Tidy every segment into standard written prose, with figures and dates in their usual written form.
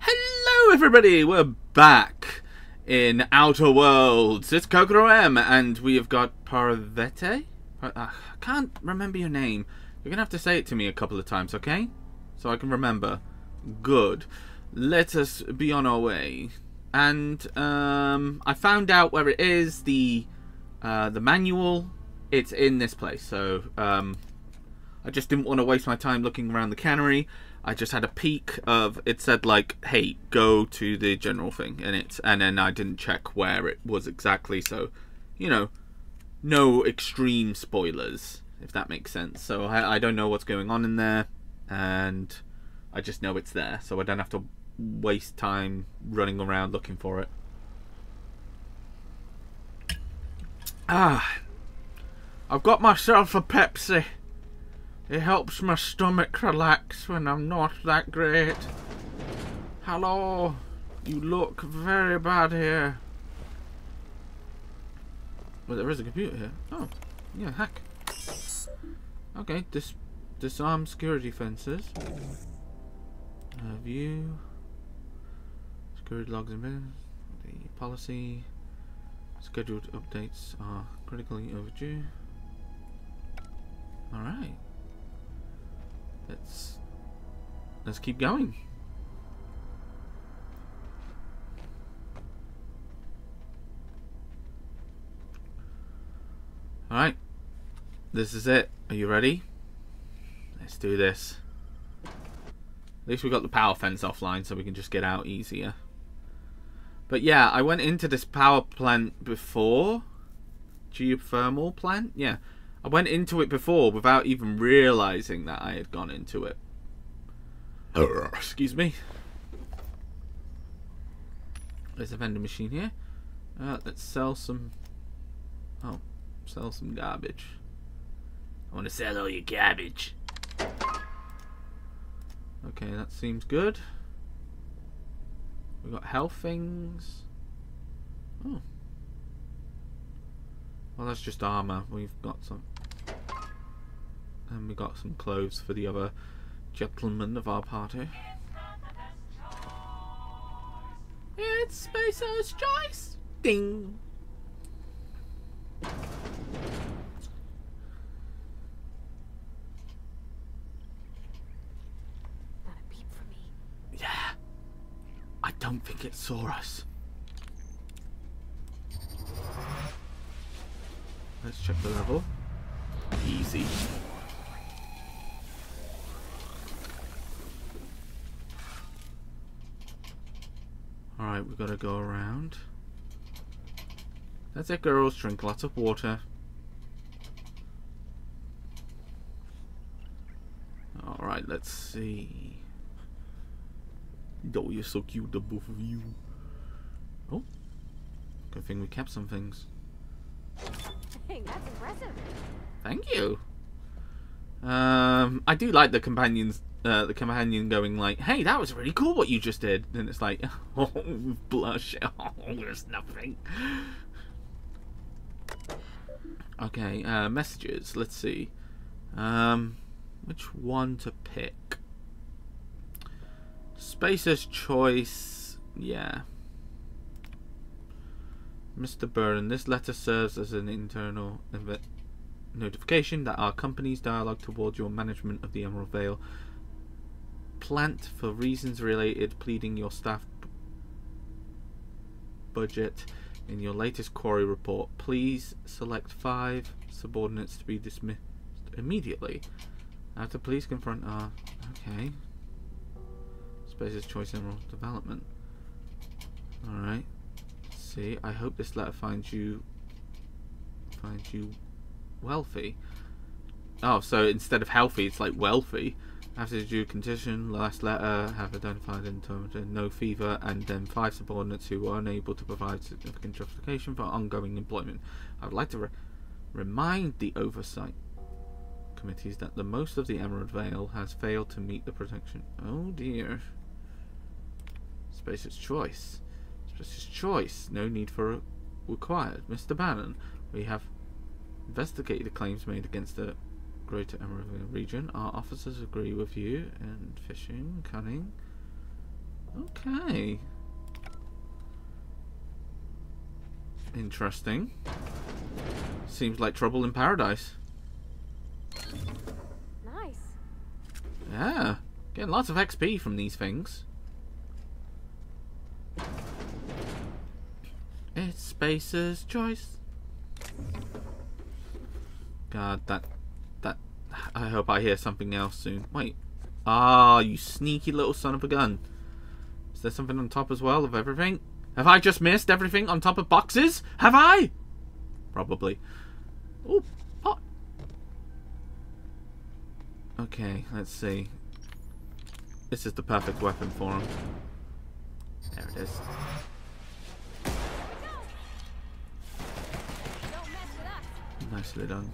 Hello everybody, we're back in Outer Worlds. It's Kokoro M and we have got Parvete? I can't remember your name. You're going to have to say it to me a couple of times, okay? So I can remember. Good. Let us be on our way. And I found out where it is, the manual. It's in this place, so I just didn't want to waste my time looking around the cannery. I just had a peek of it, said like, hey, go to the general thing, and then I didn't check where it was exactly, so you know, no extreme spoilers, if that makes sense. So I don't know what's going on in there, and I just know it's there, so I don't have to waste time running around looking for it. Ah, I've got myself a Pepsi. It helps my stomach relax when I'm not that great. Hello, you look very bad here. Well, there is a computer here. Oh, yeah, hack. Okay, disarm security fences. View. Security logs and bins. The policy. Scheduled updates are critically overdue. Alright. Let's keep going. All right, this is it. Are you ready? Let's do this. At least we got the power fence offline, so we can just get out easier. But yeah, I went into this power plant before. Geothermal plant? Yeah. I went into it before without even realizing that I had gone into it. Excuse me. There's a vending machine here. Let's sell some... Oh, sell some garbage. I want to sell all your garbage. Okay, that seems good. We've got health things. Oh. Well, that's just armor. We've got some... And we got some clothes for the other gentleman of our party. It's Spacer's Choice! Ding! Not a peep for me. Yeah. I don't think it saw us. Let's check the level. Easy. Alright, we've got to go around. That's it, girls. Drink lots of water. Alright, let's see. Oh, you're so cute, the both of you. Oh. Good thing we kept some things. That's impressive. Thank you. I do like the companions. The companion going like, "Hey, that was really cool what you just did," and it's like, "Oh, blush. Oh, there's nothing." Okay, messages. Let's see, which one to pick. Spacer's Choice. Yeah. Mr. Burden, this letter serves as an internal notification that our company's dialogue towards your management of the Emerald Vale plant for reasons related pleading your staff budget in your latest quarry report. Please select 5 subordinates to be dismissed immediately. After please confront our... Okay. Spacer's Choice Emerald Development. Alright. I hope this letter finds you wealthy. Oh, so instead of healthy, it's like wealthy. After due condition, last letter have identified and terminated no fever, and then 5 subordinates who were unable to provide significant justification for ongoing employment. I would like to remind the oversight committees that the most of the Emerald Vale has failed to meet the protection. Oh dear. Spacer's Choice. Spacer's Choice, no need for it required. Mr. Bannon, we have investigated the claims made against the Greater Emerald Region. Our officers agree with you and fishing, cunning. Okay. Interesting. Seems like trouble in paradise. Nice. Yeah. Getting lots of XP from these things. It's Spacer's Choice. God, that... I hope I hear something else soon. Wait. Ah, you sneaky little son of a gun. Is there something on top as well of everything? Have I just missed everything on top of boxes? Have I? Probably. Oh, pot. Okay, let's see. This is the perfect weapon for him. There it is. Nicely done.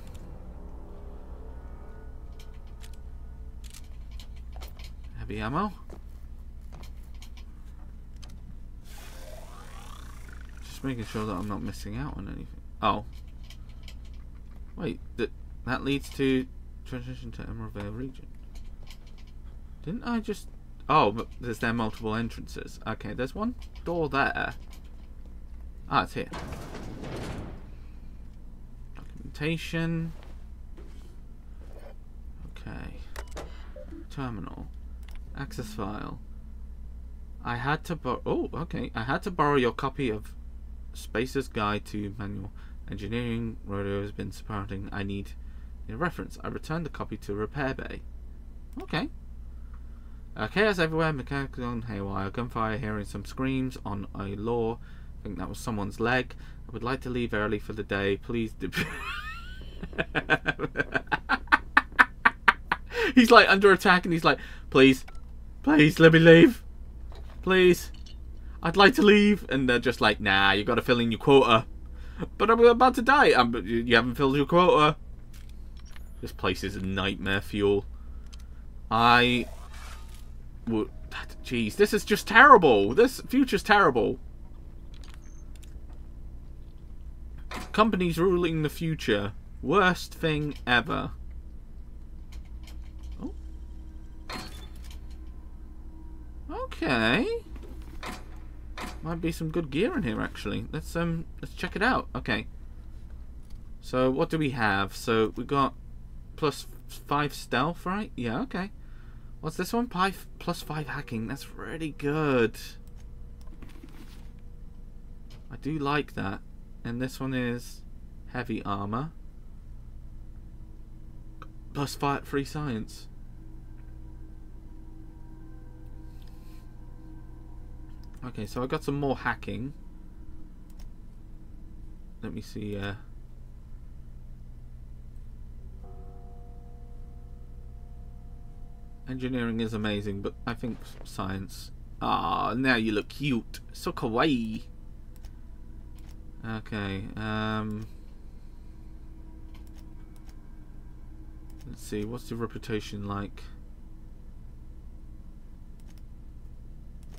Heavy ammo. Just making sure that I'm not missing out on anything. Oh. Wait, that leads to transition to Emerald Vale region. Didn't I just... Oh, but there's there multiple entrances. Okay, there's one door there. Ah, it's here. Documentation. Okay. Terminal. Access file. I had to borrow... Oh, okay. I had to borrow your copy of Spacer's Guide to Manual Engineering. Rodeo has been sprouting. I need a reference. I returned the copy to Repair Bay. Okay. Chaos everywhere. Mechanical on haywire. Gunfire. Hearing some screams on a law. I think that was someone's leg. I would like to leave early for the day. Please do... He's like under attack and he's like, please, please let me leave. Please. I'd like to leave. And they're just like, nah, you got to fill in your quota. But I'm about to die. You haven't filled your quota. This place is a nightmare fuel. Jeez, this is just terrible. This future's terrible. Companies ruling the future. Worst thing ever. Oh. Okay. Might be some good gear in here, actually. Let's check it out. Okay. So what do we have? So we got +5 stealth, right? Yeah. Okay. What's this one? +5 hacking. That's really good. I do like that. And this one is heavy armor. +5 free science. Okay, so I got some more hacking. Let me see. Engineering is amazing, but I think science. Ah, now you look cute. So kawaii. Okay. Let's see. What's the reputation like?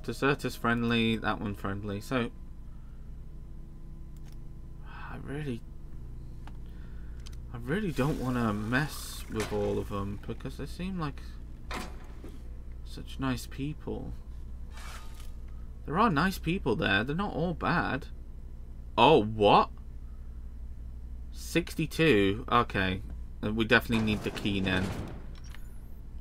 Deserters friendly, that one friendly. So I really don't want to mess with all of them because they seem like such nice people. There are nice people there. They're not all bad. Oh, what? 62. Okay. We definitely need the key then.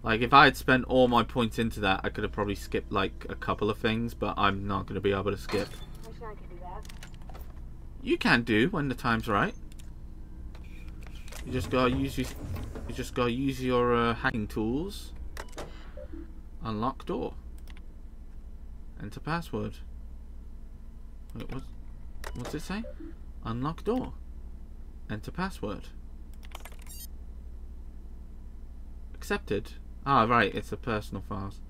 Like, if I had spent all my points into that, I could have probably skipped, like, a couple of things, but I'm not going to be able to skip. Wish I could do that. You can do, when the time's right. You just gotta use your, hacking tools. Unlock door. Enter password. Wait, what's it say? Unlock door. Enter password. Accepted. Ah, right, it's a personal files.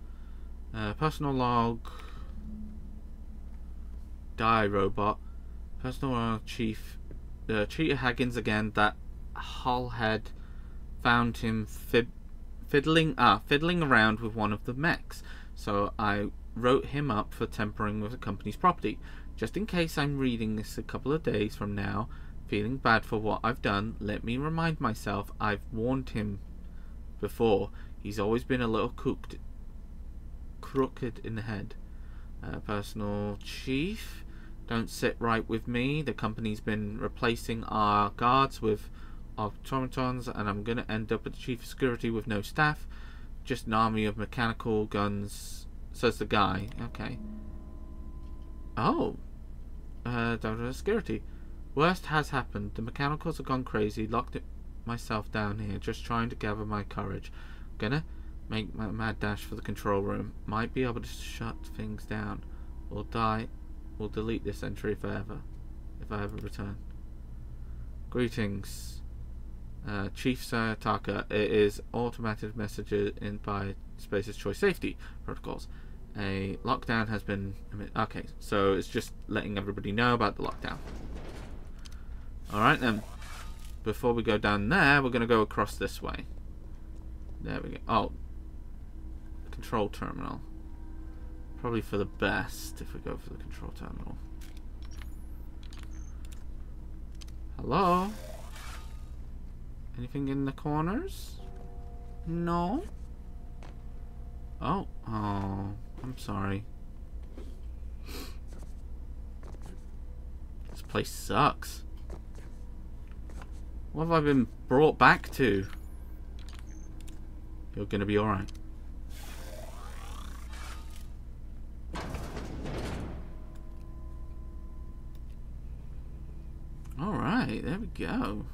Personal log. Die robot. Personal log chief. Cheater Higgins again. That hullhead found him fiddling around with one of the mechs. So I wrote him up for tampering with the company's property. Just in case I'm reading this a couple of days from now, feeling bad for what I've done, let me remind myself I've warned him before. He's always been a little crooked in the head. Personal chief, don't sit right with me. The company's been replacing our guards with automatons, and I'm going to end up with the chief of security with no staff. Just an army of mechanical guns, says the guy. Okay. Oh. Security. Worst has happened. The mechanicals have gone crazy. Locked myself down here, just trying to gather my courage. I'm gonna make my mad dash for the control room. Might be able to shut things down. Or die. Or delete this entry forever. If I ever return. Greetings. Chief Sayataka. It is automated messages in by Spacer's Choice Safety Protocols. A lockdown has been... Okay, so it's just letting everybody know about the lockdown. Alright then. Before we go down there, we're going to go across this way. There we go. Oh. Control terminal. Probably for the best if we go for the control terminal. Hello? Anything in the corners? No? Oh. Oh. I'm sorry. This place sucks. What have I been brought back to? You're gonna be alright. Alright, there we go.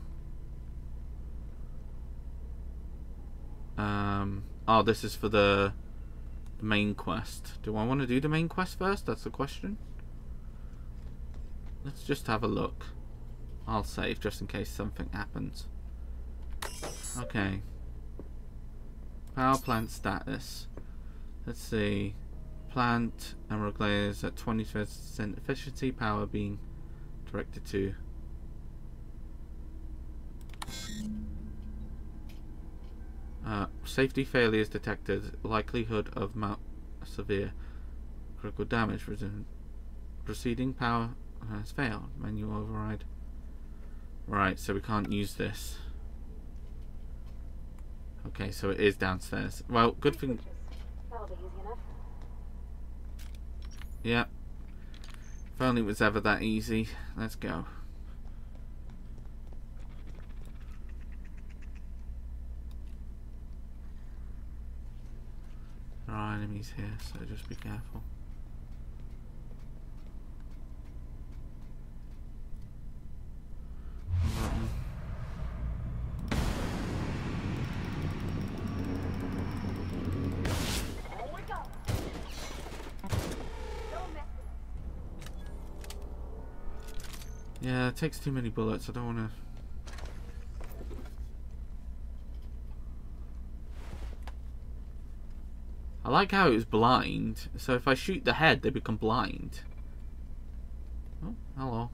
Oh, this is for the main quest. Do I want to do the main quest first? That's the question. Let's just have a look. I'll save just in case something happens. Okay. Power plant status. Let's see. Plant emerald glaze at 20% efficiency. Power being directed to. Safety failures detected. Likelihood of severe critical damage. Proceeding power has failed. Menu override. Right, so we can't use this. Okay, so it is downstairs. Well, good thing. That'll be easy enough. Yeah. If only it was ever that easy. Let's go. There are enemies here, so just be careful. Yeah, it takes too many bullets. I don't want to. I like how it was blind. So if I shoot the head, they become blind. Oh, hello.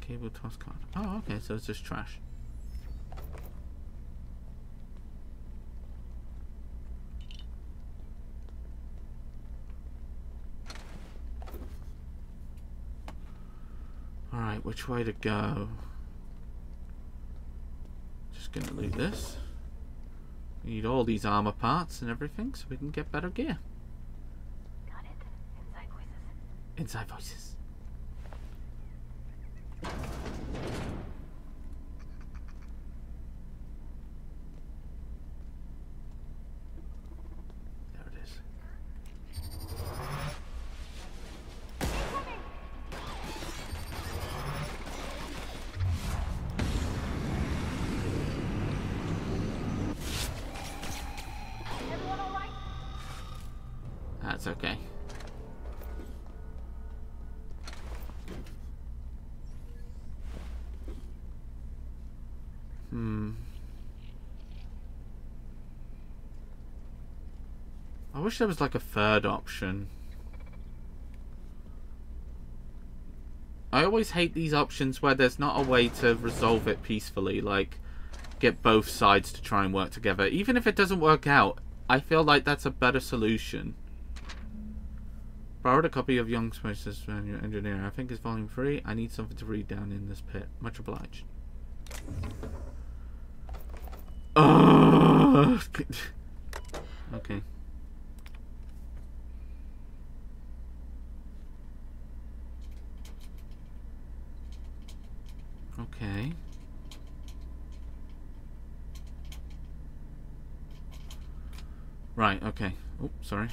The cable toss card. Oh, okay. So it's just trash. Which way to go? Just gonna loot this. We need all these armor parts and everything so we can get better gear. Got it. Inside voices. Inside voices. Okay. I wish there was like a third option. I always hate these options where there's not a way to resolve it peacefully, like get both sides to try and work together. Even if it doesn't work out, I feel like that's a better solution. Borrowed a copy of Young Spacer's Manual Engineer. I think it's volume 3. I need something to read down in this pit. Much obliged. Ugh. Okay. Okay. Right, okay. Oh, sorry.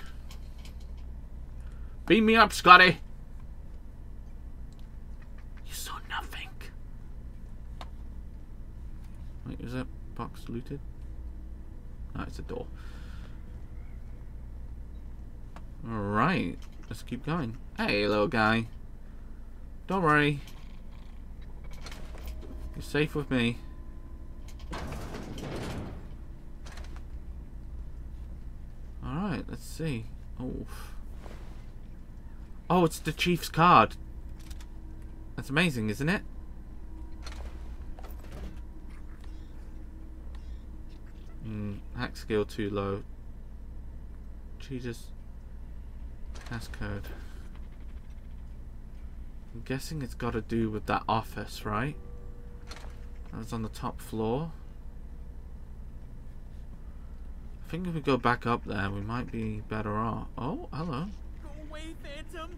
Beam me up, Scotty! You saw nothing. Wait, is that box looted? No, it's a door. Alright, let's keep going. Hey, little guy. Don't worry. You're safe with me. Alright, let's see. Oh. Oh, it's the chief's card. That's amazing, isn't it? Hack skill too low. Jesus. Passcode. I'm guessing it's got to do with that office, right? That was on the top floor. I think if we go back up there, we might be better off. Oh, hello. Go away, Phantom.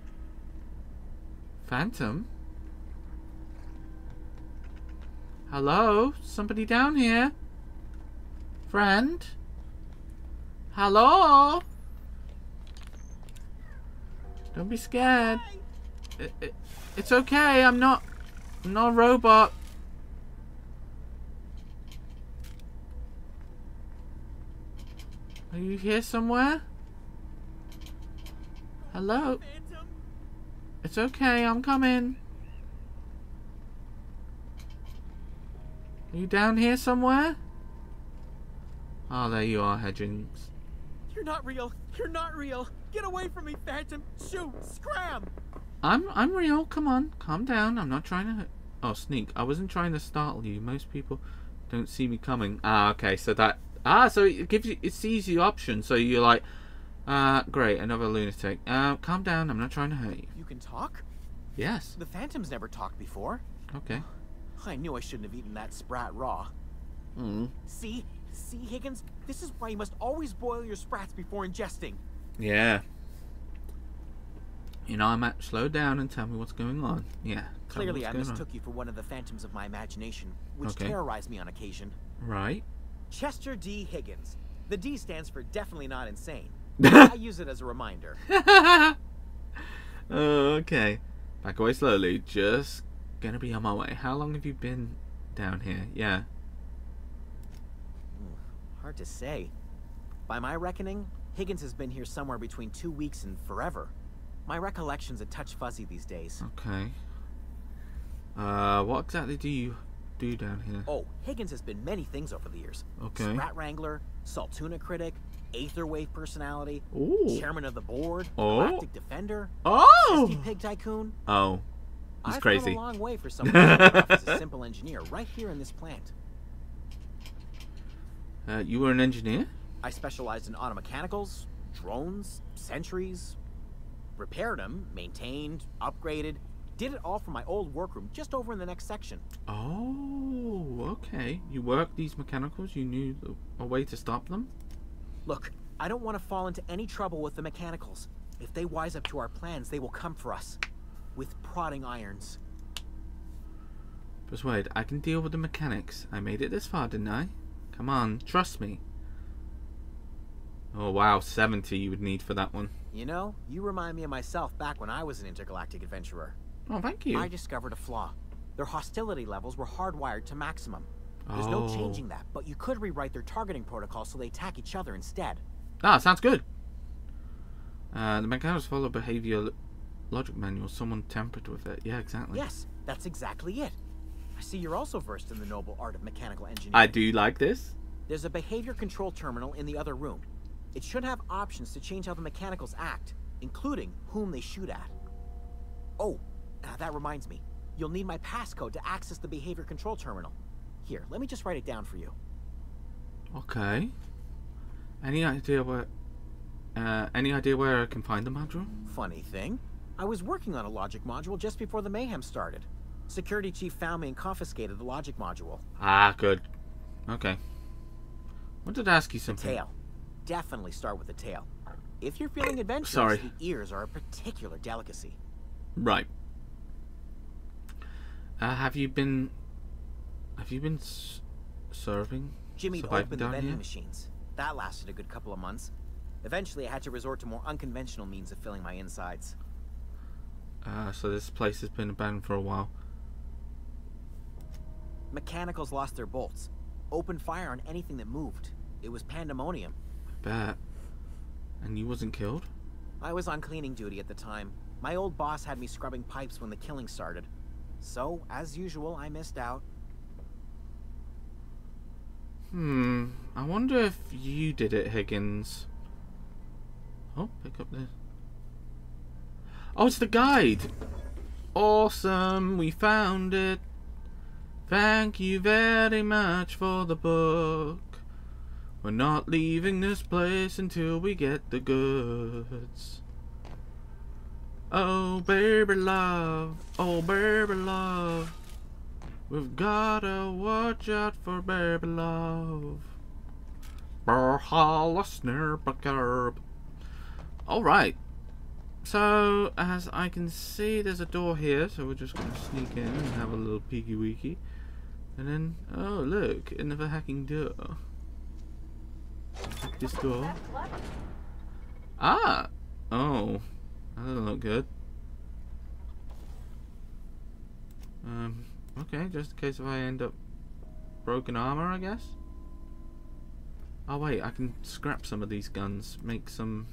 Phantom? Hello? Somebody down here? Friend? Hello? Don't be scared. It's okay. I'm not a robot. Are you here somewhere? Hello? It's okay. I'm coming. Are you down here somewhere? Oh, there you are, Hedgings. You're not real. You're not real. Get away from me, Phantom! Shoot! Scram! I'm real. Come on, calm down. I'm not trying to. Oh, sneak! I wasn't trying to startle you. Most people don't see me coming. Ah, okay. So that. Ah, so it gives you. It sees you option. So you're like, great, another lunatic. Calm down. I'm not trying to hurt you. You can talk. Yes. The Phantom's never talked before. Okay. I knew I shouldn't have eaten that sprat raw. Hmm. See, Higgins. This is why you must always boil your sprats before ingesting. Yeah. You know, I might slow down and tell me what's going on. Yeah. Clearly, I mistook you for one of the phantoms of my imagination, which terrorized me on occasion. Right. Chester D. Higgins. The D stands for definitely not insane. I use it as a reminder. Okay. Back away slowly. Just gonna be on my way. How long have you been down here? Yeah. Hard to say. By my reckoning, Higgins has been here somewhere between 2 weeks and forever. My recollection's a touch fuzzy these days. Okay. What exactly do you do down here? Oh, Higgins has been many things over the years. Okay. Sprat Wrangler, Saltuna Critic, Aetherwave Personality, ooh. Chairman of the Board, oh. Galactic Defender, oh. Christy Pig Tycoon. Oh, he's crazy. I've come a long way for someone who started off as a simple engineer right here in this plant. You were an engineer? I specialized in automechanicals, drones, sentries, repaired them, maintained, upgraded, did it all from my old workroom just over in the next section. Oh, okay. You worked these mechanicals, you knew a way to stop them? Look, I don't want to fall into any trouble with the mechanicals. If they wise up to our plans, they will come for us with prodding irons. Persuade, I can deal with the mechanics. I made it this far, didn't I? Come on, trust me. Oh wow, 70 you would need for that one. You know, you remind me of myself back when I was an intergalactic adventurer. Oh, thank you. I discovered a flaw. Their hostility levels were hardwired to maximum. There's no changing that, but you could rewrite their targeting protocol so they attack each other instead. Ah, sounds good. The mechanics follow behavioral logic manual. Someone tampered with it. Yeah, exactly. Yes, that's exactly it. I see you're also versed in the noble art of mechanical engineering. I do like this. There's a behavior control terminal in the other room. It should have options to change how the mechanicals act, including whom they shoot at. Oh, that reminds me. You'll need my passcode to access the behavior control terminal. Here, let me just write it down for you. Okay. Any idea where I can find the module? Funny thing. I was working on a logic module just before the mayhem started. Security chief found me and confiscated the logic module. Ah, good. Okay. I wanted to ask you something. The tail. definitely start with the tail. If you're feeling adventurous, the ears are a particular delicacy. Right. Have you been serving? Jimmy opened the vending machines. That lasted a good couple of months. Eventually, I had to resort to more unconventional means of filling my insides. So this place has been abandoned for a while. Mechanicals lost their bolts. Opened fire on anything that moved. It was pandemonium. I bet. And you wasn't killed? I was on cleaning duty at the time. My old boss had me scrubbing pipes when the killing started. So, as usual, I missed out. I wonder if you did it, Higgins. Oh, pick up the... Oh, it's the guide! Awesome, we found it. Thank you very much for the book. We're not leaving this place until we get the goods. Oh, baby love. Oh, baby love. We've gotta watch out for baby love. Burhala snurbakerb. Alright. So, as I can see, there's a door here, so we're just gonna sneak in and have a little peeky weeky. And then, oh look, another hacking door. This door. Ah! Oh. That doesn't look good. Okay, just in case if I end up broken armor, I guess. Oh wait, I can scrap some of these guns, make some...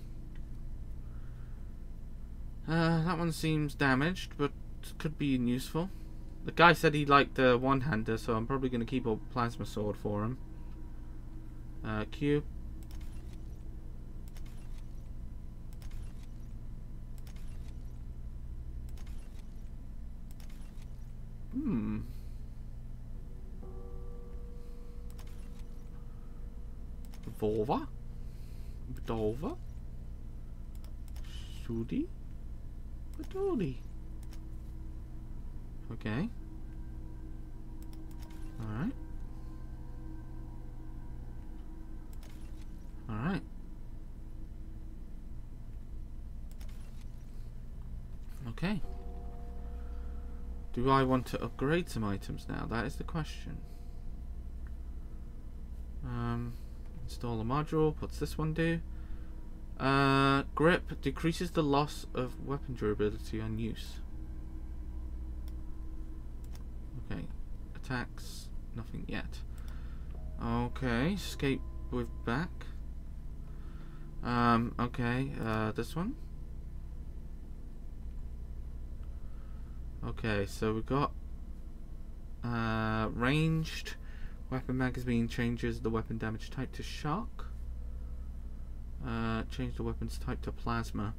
that one seems damaged, but could be useful. The guy said he liked the one-hander, so I'm probably going to keep a plasma sword for him. Q. Volva? Dolva? Sudi? Patoli. Okay. Alright. Alright. Okay. Do I want to upgrade some items now? That is the question. Install a module. What's this one do? Grip decreases the loss of weapon durability on use. Okay. Attacks. Nothing yet. Okay. Escape with back. Okay. This one. Okay, so we've got ranged weapon magazine changes the weapon damage type to shock. Change the weapon's type to plasma.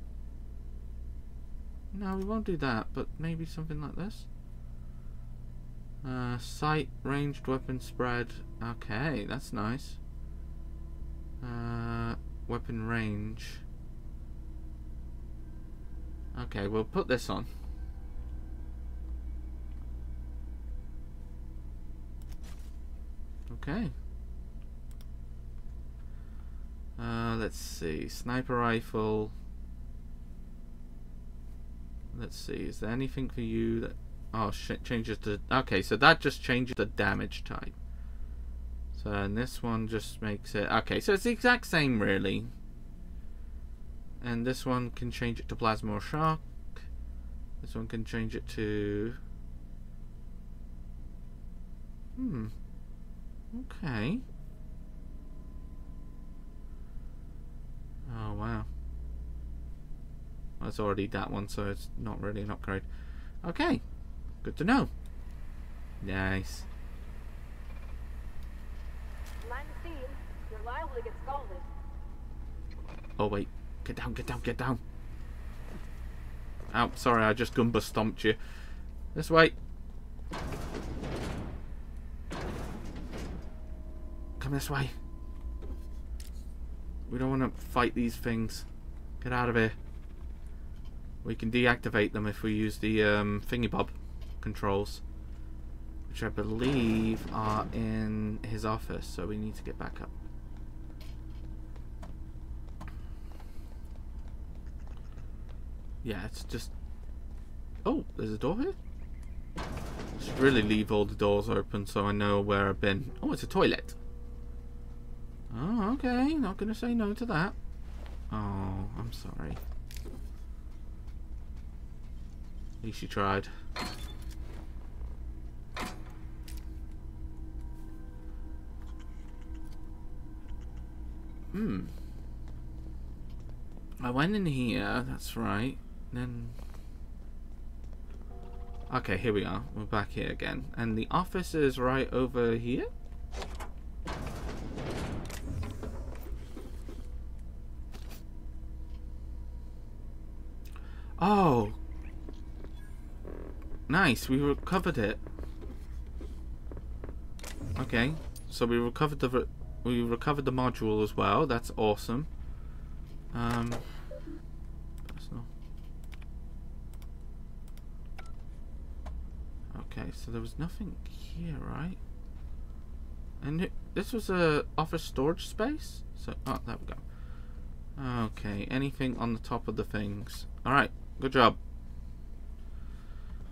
No, we won't do that, but maybe something like this. Sight, ranged weapon spread. Okay, that's nice. Weapon range. Okay, we'll put this on. Okay. Let's see. Sniper rifle. Let's see. Is there anything for you that... Oh, shit. Changes the... Okay, so that just changes the damage type. So, and this one just makes it... Okay, so it's the exact same, really. And this one can change it to plasma or shock. This one can change it to... Okay. Oh wow. Well, it's already that one, so it's not really an upgrade. Okay. Good to know. Nice. Mind the scene. You're liable to get scalded. Oh wait. Get down, get down, get down. Ow, sorry, I just Goomba stomped you. This way. Come this way. We don't want to fight these things. Get out of here. We can deactivate them if we use the thingy-bob controls, which I believe are in his office, so we need to get back up. Yeah, it's just... Oh, there's a door here? I should really leave all the doors open so I know where I've been. Oh, it's a toilet. Oh, okay. Not going to say no to that. Oh, I'm sorry. At least you tried. Hmm. I went in here, that's right. Then... Okay, here we are. We're back here again. And the office is right over here? Oh! Nice, we recovered it. Okay, so we recovered the... We recovered the module as well. That's awesome. That's not... Okay, so there was nothing here, right? And it, this was a office storage space. So, oh, there we go. Okay, anything on the top of the things. All right, good job.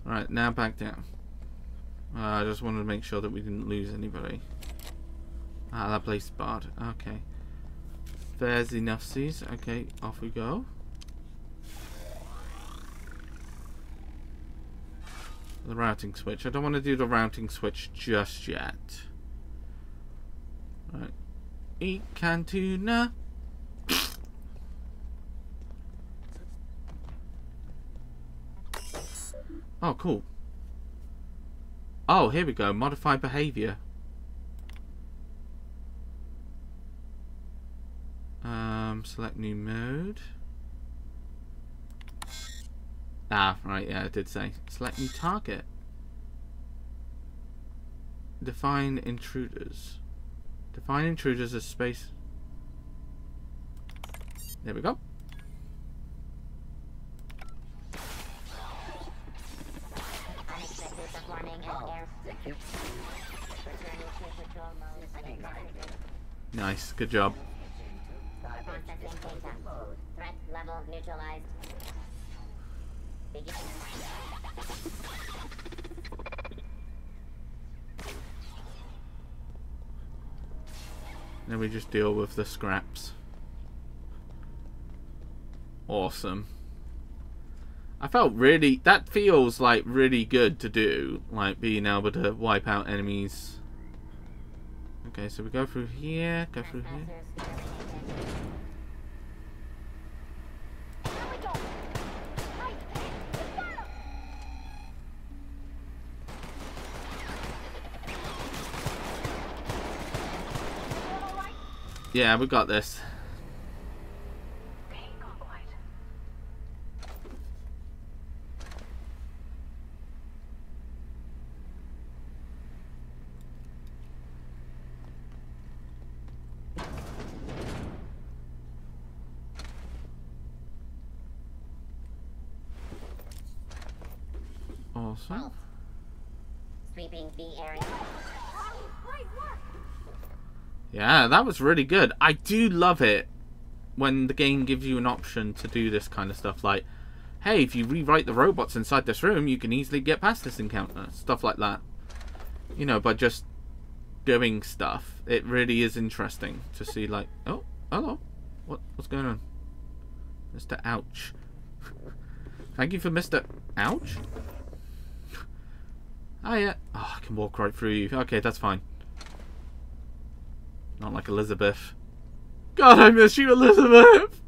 All right, now back down. I just wanted to make sure that we didn't lose anybody. Ah, that place is barred. Okay. There's enough seas. Okay, off we go. The routing switch. I don't want to do the routing switch just yet. Right. Eat canned tuna. Oh, cool. Oh, here we go. Modify behavior. Select new mode. Ah, right, yeah, I did say. Select new target. Define intruders. Define intruders as space. There we go. Nice, good job. Threat level neutralized. Begin. Then we just deal with the scraps. Awesome. I felt really... That feels like really good to do. Like being able to wipe out enemies. Okay, so we go through here. Go through here. Yeah, we got this. Awesome. Sweeping the area. Yeah, that was really good. I do love it when the game gives you an option to do this kind of stuff. Like, hey, if you rewrite the robots inside this room, you can easily get past this encounter. Stuff like that. You know, by just doing stuff. It really is interesting to see, like... Oh, hello. What's going on? Mr. Ouch. Thank you for Mr. Ouch? Oh, yeah. Oh, I can walk right through you. Okay, that's fine. Not like Elizabeth. God, I miss you, Elizabeth!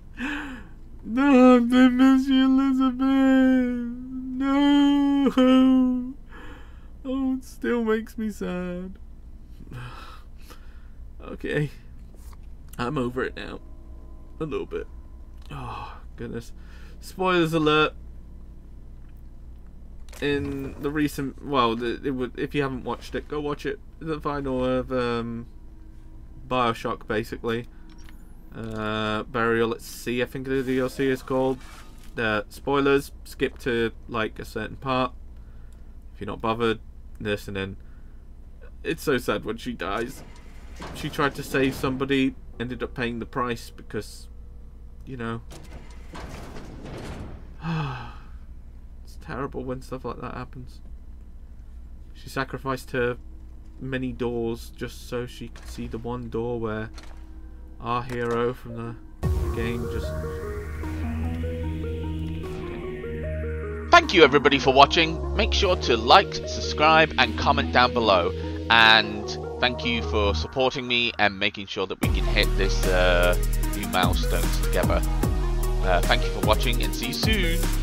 No, I miss you, Elizabeth! No! Oh, it still makes me sad. Okay. I'm over it now. A little bit. Oh, goodness. Spoilers alert. In the recent... Well, if you haven't watched it, go watch it. The final of... Bioshock, basically. Burial at Sea, I think the DLC is called. Spoilers, skip to like a certain part if you're not bothered. This, and then it's so sad when she dies. She tried to save somebody, ended up paying the price because, you know. It's terrible when stuff like that happens. She sacrificed her many doors just so she could see the one door where our hero from the game just... Thank you everybody for watching. Make sure to like, subscribe and comment down below, and thank you for supporting me and making sure that we can hit this few milestones together. Thank you for watching and see you soon.